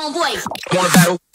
Strong voice. Wanna battle?